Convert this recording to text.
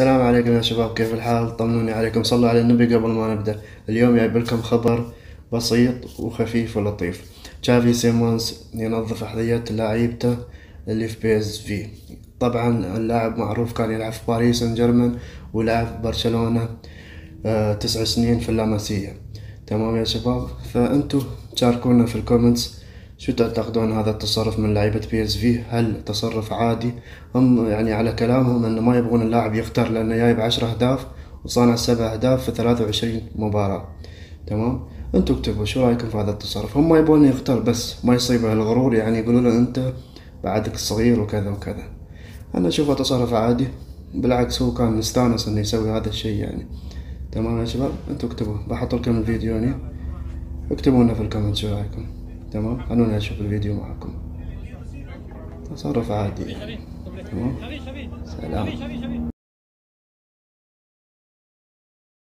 السلام عليكم يا شباب، كيف الحال؟ طمنوني عليكم، صلوا على النبي. قبل ما نبدأ اليوم جايب لكم خبر بسيط وخفيف ولطيف. تشافي سيمونز ينظف أحذية لاعيبته اللي في بي اس في. طبعا اللاعب معروف، كان يلعب في باريس سان جيرمان ولعب في برشلونة 9 سنين في اللاماسيا. تمام يا شباب، فانتو شاركونا في الكومنتس شو تعتقدون هذا التصرف من لعيبة بي اس في؟ هل تصرف عادي؟ هم يعني على كلامهم انه ما يبغون اللاعب يختار لانه جايب 10 اهداف وصانع 7 اهداف في 23 مباراة. تمام، انتو اكتبوا شو رايكم في هذا التصرف. هم يبغون يختار بس ما يصيبه الغرور، يعني يقولون له انت بعدك صغير وكذا وكذا. انا اشوفه تصرف عادي، بالعكس هو كان مستانس انه يسوي هذا الشيء يعني. تمام يا شباب، انتو اكتبوا، بحط لكم الفيديو هنا، اكتبوا لنا في الكومنت شو رايكم. تمام، خلونا نشوف الفيديو معكم. تصرف عادي. تمام، سلام.